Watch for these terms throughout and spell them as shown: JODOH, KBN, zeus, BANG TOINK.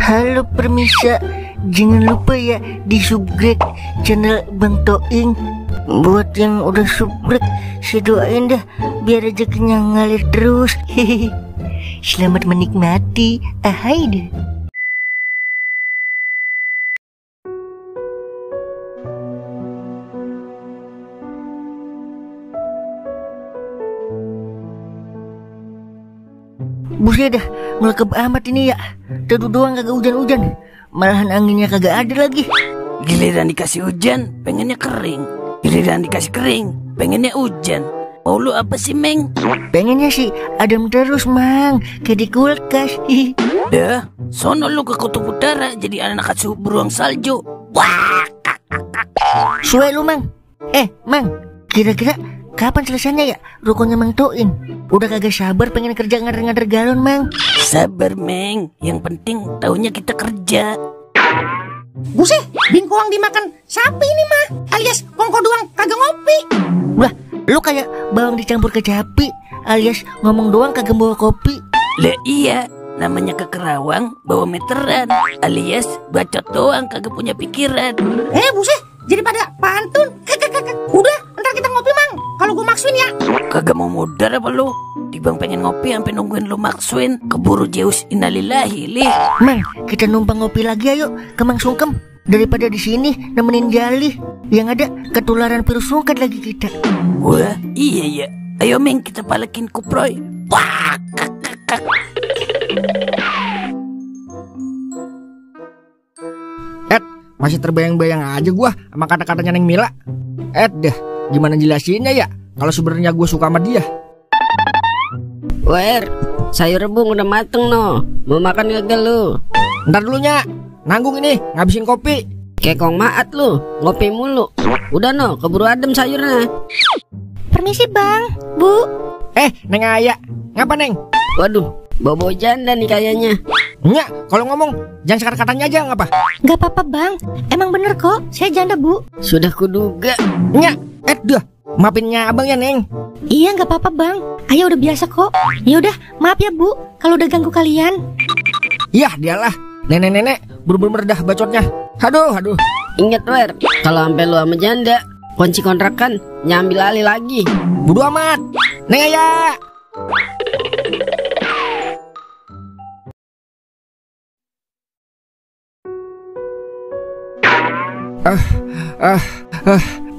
Halo permisa, jangan lupa ya di subscribe channel Bang Toink. Buat yang udah subscribe, saya doain dah biar rezekinya ngalir terus. Hehehe. Selamat menikmati. Ahai deh. Buset dah, melekep amat ini ya. Tadi doang kagak hujan-hujan, malahan anginnya kagak ada lagi. Giliran dikasih hujan, pengennya kering. Giliran dikasih kering, pengennya hujan. Mau lu apa sih, Meng? Pengennya sih adem terus, Mang, kayak di kulkas. Dah, sono lu ke kutub utara jadi anak asuh beruang salju. Wah, suwe lu, Mang. Mang, kira-kira kapan selesainya ya rukonya Mang Toink? Udah kagak sabar pengen kerja ngader-ngader galon, Mang. Sabar, Meng, yang penting tahunya kita kerja. Buset, bingkuang dimakan sapi ini mah, alias kongko doang kagak ngopi. Wah, lu kayak bawang dicampur kecapi, alias ngomong doang kagak bawa kopi. Lah iya, namanya kekerawang bawa meteran, alias bacot doang kagak punya pikiran. Buset, jadi pada pantun. Udah, ntar kita ngopi, Mang, kalau gue maksuin ya. Kagak mau modar apa lu? Dibang pengen ngopi sampai nungguin lu maksuin. Keburu Zeus innalillahi lih. Mang, kita numpang ngopi lagi ayo ke Mang Sungkem. Daripada di sini nemenin Jali, yang ada ketularan virus sungkan lagi kita. Wah, iya ya. Ayo, Meng, kita palekin kuproy. Wah, kakak. Masih terbayang-bayang aja gua sama kata-katanya Neng Mila. Dah, gimana jelasinnya ya kalau sebenarnya gue suka sama dia? Wer, sayur rebung udah mateng no. Mau makan gak lu? Ntar dulunya, nanggung ini ngabisin kopi. Kekong maat lu, ngopi mulu. Udah no, keburu adem sayurnya. Permisi, Bang, Bu. Neng Aya, ngapa, Neng? Waduh, bobo janda nih kayaknya. Nyak, kalau ngomong jangan sekar katanya aja, ngapa? Gak apa-apa, Bang, emang bener kok, saya janda, Bu. Sudah kuduga. Nyak, dah, maafinnya abang ya, Neng. Iya, gak apa-apa, Bang, ayah udah biasa kok. Ya udah, maaf ya, Bu, kalau udah ganggu kalian. Yah, dialah nenek-nenek bener-bener dah bacotnya. Aduh. Ingat, Wer, kalau sampai lu sama janda, kunci kontrakan nyambil alih lagi. Bodo amat, Neng Aya.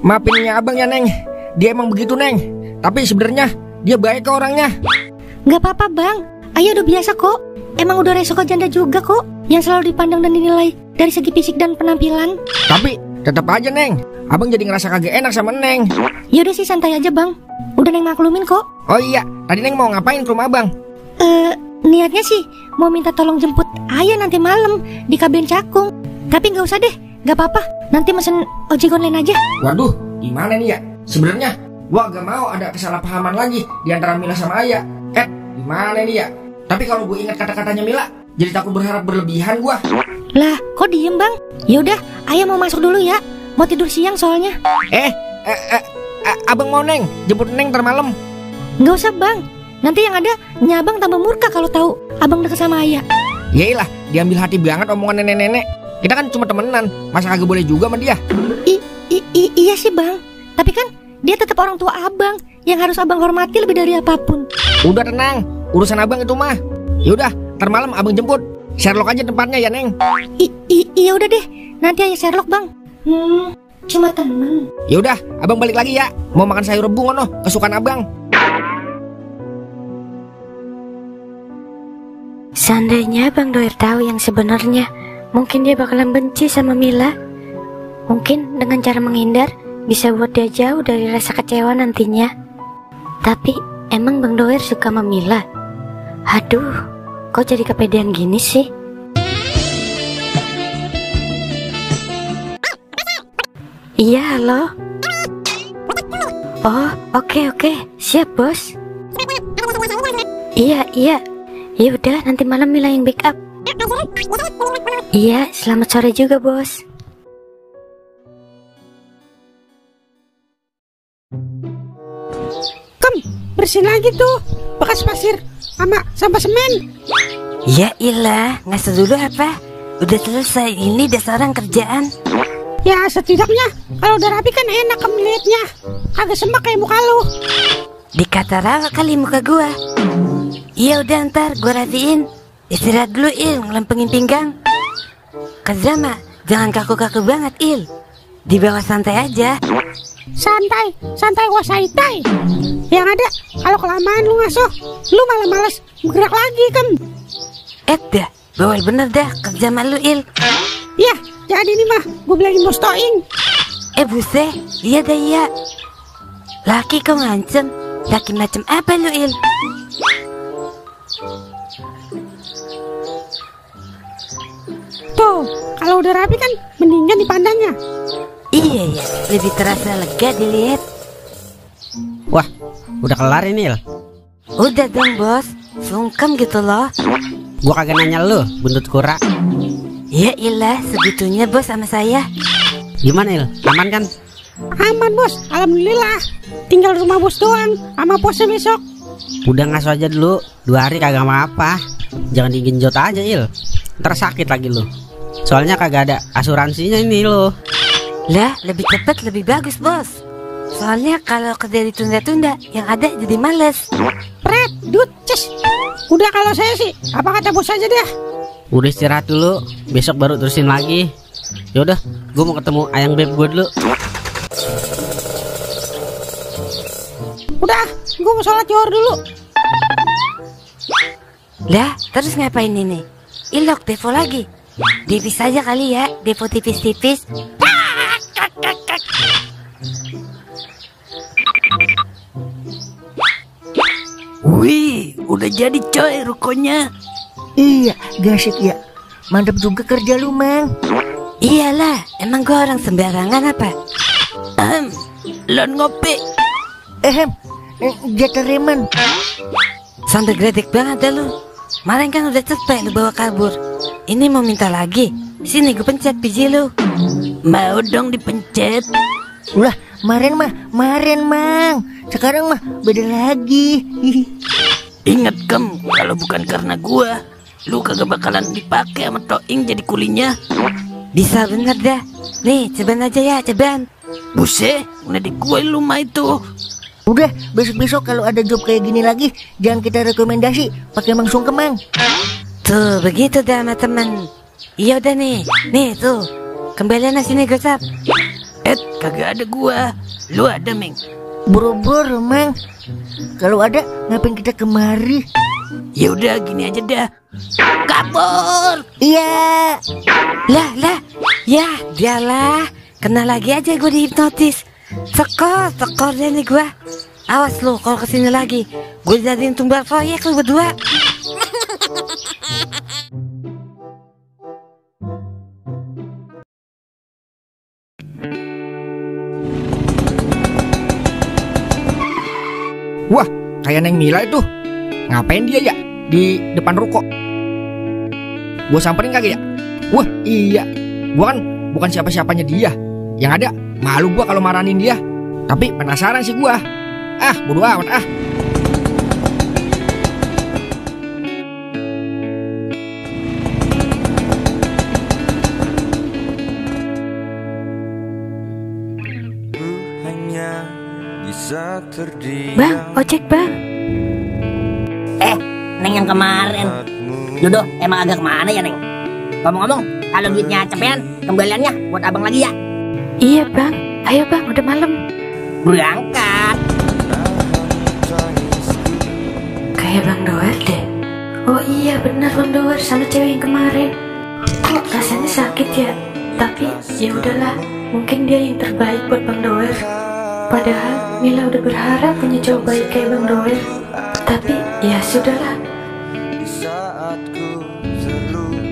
Maafinnya abang ya, Neng. Dia emang begitu, Neng, tapi sebenarnya dia baik ke orangnya. Gak apa-apa, Bang, ayah udah biasa kok. Emang udah resiko janda juga kok, yang selalu dipandang dan dinilai dari segi fisik dan penampilan. Tapi tetap aja, Neng, abang jadi ngerasa kagak enak sama Neng. Yaudah sih, santai aja, Bang, udah Neng maklumin kok. Oh iya, tadi Neng mau ngapain ke rumah abang? Niatnya sih mau minta tolong jemput ayah nanti malam di KBN Cakung. Tapi gak usah deh, gak apa-apa, nanti mesen ojek online aja. Waduh, gimana nih ya? Sebenarnya gua gak mau ada kesalahpahaman lagi di antara Mila sama Aya. Gimana nih ya? Tapi kalau gue ingat kata-katanya Mila, jadi takut berharap berlebihan gua. Lah, kok diem, Bang? Yaudah, Aya mau masuk dulu ya, mau tidur siang soalnya. Abang mau Neng jemput Neng ntar malam? Gak usah, Bang, nanti yang ada nyabang tambah murka kalau tahu abang deket sama Aya. Yailah, diambil hati banget omongan nenek-nenek. Kita kan cuma temenan, masa kagak boleh juga sama dia? Iya sih, Bang, tapi kan dia tetap orang tua abang, yang harus abang hormati lebih dari apapun. Udah tenang, urusan abang itu mah. Yaudah, ntar malam abang jemput. Sherlock aja tempatnya ya, Neng. Iya udah deh, nanti aja Sherlock, Bang. Cuma temen. Yaudah, abang balik lagi ya, mau makan sayur rebung ono, kesukaan abang. Seandainya Bang Doer tahu yang sebenarnya, mungkin dia bakalan benci sama Mila. Mungkin dengan cara menghindar bisa buat dia jauh dari rasa kecewa nantinya. Tapi emang Bang Doer suka sama Mila? Aduh, kok jadi kepedean gini sih? Iya, halo. Oh, oke, siap, Bos. Iya. Yaudah, nanti malam Mila yang backup. Iya, selamat sore juga, Bos. Kom, bersihin lagi tuh bekas pasir sama sampah semen. Ya ilah, ngasih dulu apa? Udah selesai ini dasaran kerjaan. Ya setidaknya kalau udah rapi kan enak melihatnya. Agak semak kayak muka lu. Dikata rawa kali muka gua. Iya udah ntar gua rapiin. Istirahat dulu Il, ngelempengin pinggang. Kazama, jangan kaku-kaku banget Il. Di bawah santai aja. Santai, santai wasaitai. Yang ada kalau kelamaan lu ngasuh, lu malah males bergerak lagi kan. Dah, bawel bener dah kerja malu Il. Iya, jadi ini mah gue bilangin mustoin. Buset, iya dah iya. Laki kau ngancem, laki macam apa lu Il? Tuh, kalau udah rapi kan mendingan dipandangnya. Iya ya, lebih terasa lega dilihat. Wah, udah kelar ini Il. Udah dong bos, sungkem gitu loh. Gua kagak nanya lu, buntut kura. Ya ilah, segitunya bos sama saya. Gimana Il, aman kan? Aman bos, alhamdulillah. Tinggal rumah bos doang, sama posnya besok. Udah ngasuh aja dulu, 2 hari kagak apa-apa. Jangan digenjot aja Il, ntar sakit lagi lu. Soalnya kagak ada asuransinya ini lu. Lah, lebih cepat lebih bagus bos. Soalnya kalau kerja ditunda-tunda, yang ada jadi males. Pret, dut, cis. Udah kalau saya sih, apa kata bos aja deh. Udah istirahat dulu, besok baru terusin lagi. Yaudah, gue mau ketemu ayang beb gue dulu. Udah, gue mau sholat zuhur dulu. Lah, terus ngapain ini? Ilok depo lagi. Tipis aja kali ya, depo tipis-tipis. Wih, udah jadi coy rukonya. Iya, gasik ya. Mantap juga kerja lu, Mang. Iyalah, emang gua orang sembarangan apa? Lon ngopi. Jatereman. Sampai gredek banget dah lu. Kemarin kan udah cepet lu bawa kabur. Ini mau minta lagi. Sini gue pencet biji lu. Mau dong dipencet. Ulah, kemarin mah, Mang. Sekarang mah beda lagi. Ingat Kem, kalau bukan karena gua, lu kagak bakalan dipakai sama Toing jadi kulinya. Bisa bener dah. Nih, ceban aja ya, ceban. Buset, ngedek gue lu mah itu. Udah, besok-besok kalau ada job kayak gini lagi, jangan kita rekomendasi, pakai Mang Sungkem, Mang. Tuh, begitu dah sama temen. Iya udah nih, tuh. Kembalian sini gosap. Kagak ada gua. Lu ada, Meng? Boro-boro, Mang. Kalau ada, ngapain kita kemari? Ya udah gini aja dah. Kabur. Iya. Lah. Yah, dialah. Kena lagi aja gua dihipnotis. Sekor nih gua. Awas lu kalau kesini lagi. Gua jadiin tumbal proyek lu berdua. Wah, kayak Neng Mila itu. Ngapain dia ya di depan ruko? Gue samperin kagak ya? Wah, iya. Gue kan bukan siapa-siapanya dia. Yang ada, malu gue kalau marahin dia. Tapi penasaran sih gue. Ah, bodo amat ah. Bang, ojek Bang. Neng yang kemarin Jodoh emang agak kemana ya Neng? Ngomong-ngomong, kalau duitnya cepean, kembaliannya buat abang lagi ya. Iya Bang, ayo Bang, udah malam. Berangkat. Kayak Bang Doer deh. Oh iya benar Bang Doer sama cewek yang kemarin. Kok rasanya sakit ya? Tapi ya udahlah, mungkin dia yang terbaik buat Bang Doer. Padahal Mila udah berharap punya cowok baik kayak Bang Doer. Tapi ya sudahlah. Di saatku selalu